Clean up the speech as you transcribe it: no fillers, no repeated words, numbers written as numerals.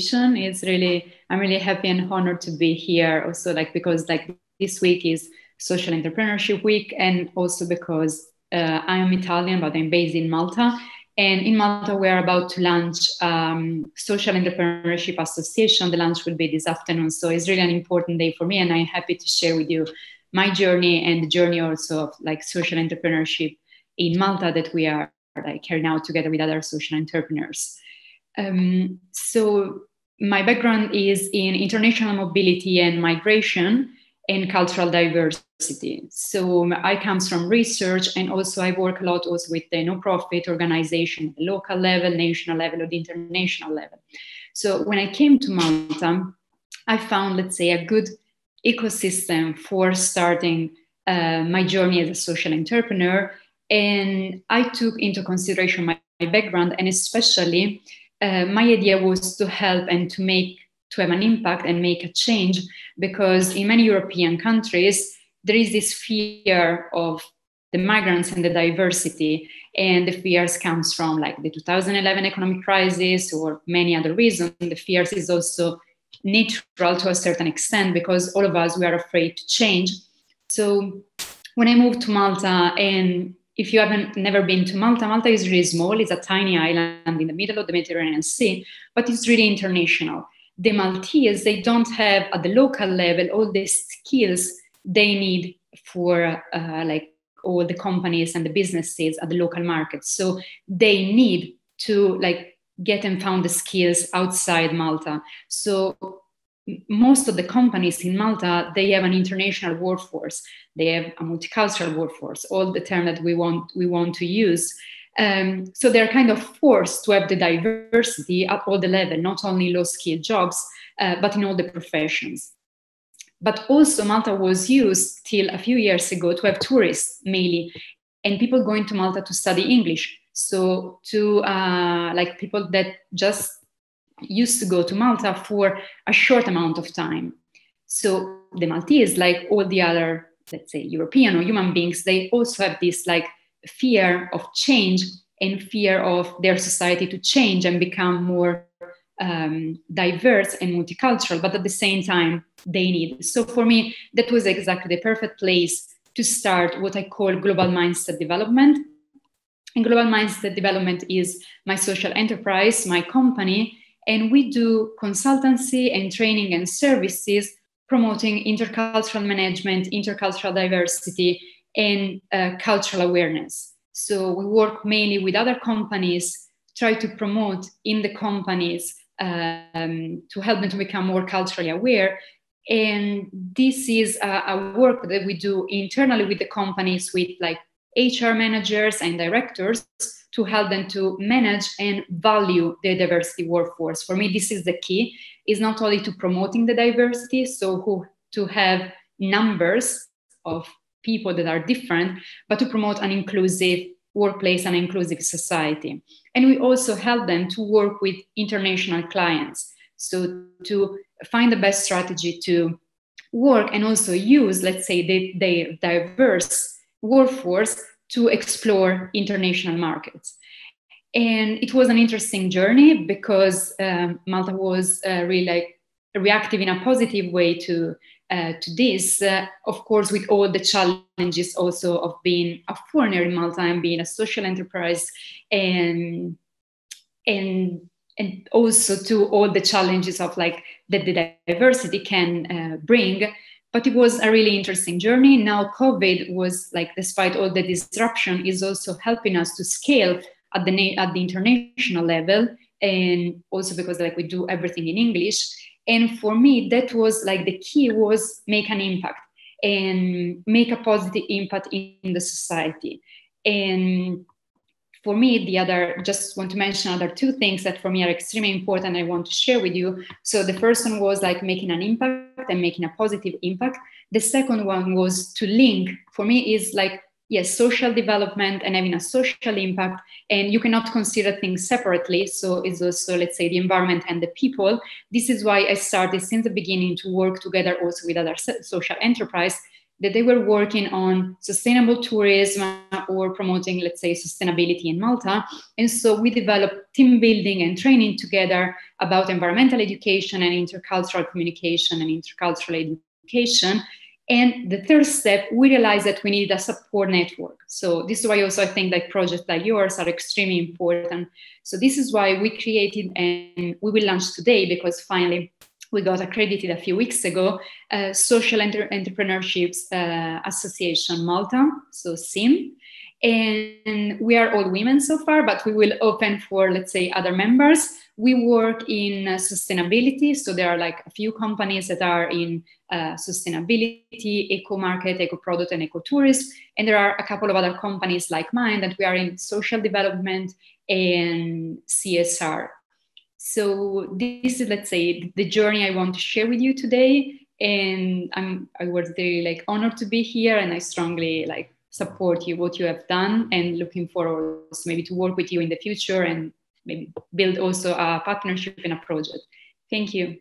It's really, I'm really happy and honored to be here also, like, because like this week is Social Entrepreneurship Week, and also because I am Italian, but I'm based in Malta. And in Malta, we are about to launch Social Entrepreneurship Association. The launch will be this afternoon. So it's really an important day for me, and I'm happy to share with you my journey and the journey also of like social entrepreneurship in Malta that we are like carrying out together with other social entrepreneurs. So my background is in international mobility and migration and cultural diversity. So I come from research, and also I work a lot also with the non-profit organization, local level, national level, or the international level. So when I came to Malta, I found, let's say, a good ecosystem for starting my journey as a social entrepreneur. And I took into consideration my background, and especially my idea was to help and to have an impact and make a change, because in many European countries, there is this fear of the migrants and the diversity, and the fears comes from like the 2011 economic crisis or many other reasons. The fears is also natural to a certain extent, because all of us, we are afraid to change. So when I moved to Malta, and if you haven't never been to Malta, Malta is really small. It's a tiny island in the middle of the Mediterranean Sea, but it's really international. The Maltese, they don't have at the local level all the skills they need for like all the companies and the businesses at the local market. So they need to like get and found the skills outside Malta. So most of the companies in Malta, they have an international workforce. They have a multicultural workforce, all the term that we want to use. So they're kind of forced to have the diversity at all the level, not only low-skilled jobs, but in all the professions. But also Malta was used till a few years ago to have tourists mainly, and people going to Malta to study English. So to like people that just used to go to Malta for a short amount of time. So the Maltese, like all the other, let's say, European or human beings, they also have this like fear of change and fear of their society to change and become more diverse and multicultural, but at the same time they need. So for me, that was exactly the perfect place to start what I call Global Mindset Development. And Global Mindset Development is my social enterprise, my company, and we do consultancy and training and services promoting intercultural management, intercultural diversity, and cultural awareness. So we work mainly with other companies, try to promote in the companies to help them to become more culturally aware. And this is a work that we do internally with the companies, with like HR managers and directors, to help them to manage and value the diversity workforce. For me, this is the key, is not only to promoting the diversity, so to have numbers of people that are different, but to promote an inclusive workplace and inclusive society. And we also help them to work with international clients. So to find the best strategy to work and also use, let's say, the diverse workforce to explore international markets. And it was an interesting journey, because Malta was really like reactive in a positive way to this, of course, with all the challenges also of being a foreigner in Malta and being a social enterprise, and also to all the challenges of like that the diversity can bring. But it was a really interesting journey. Now COVID was like, despite all the disruption, is also helping us to scale at the international level, and also because like we do everything in English. And for me, that was like the key, was make an impact and make a positive impact in the society. And for me, just want to mention other two things that for me are extremely important, I want to share with you. So the first one was like making an impact and making a positive impact. The second one was to link, for me is like, yes, social development and having a social impact, and you cannot consider things separately. So it's also, let's say, the environment and the people. This is why I started since the beginning to work together also with other social enterprise, that they were working on sustainable tourism or promoting, let's say, sustainability in Malta. And so we developed team building and training together about environmental education and intercultural communication and intercultural education. And the third step, we realized that we needed a support network. So this is why also I think that projects like yours are extremely important. So this is why we created, and we will launch today because finally we got accredited a few weeks ago, Social Entrepreneurship Association Malta, so SIM. And we are all women so far, but we will open for, let's say, other members. We work in sustainability. So there are like a few companies that are in sustainability, eco-market, eco-product, and eco-tourism. And there are a couple of other companies like mine that we are in social development and CSR. So this is, let's say, the journey I want to share with you today. And I was really like honored to be here, and I strongly like support you, what you have done, and looking forward maybe to work with you in the future and maybe build also a partnership in a project. Thank you.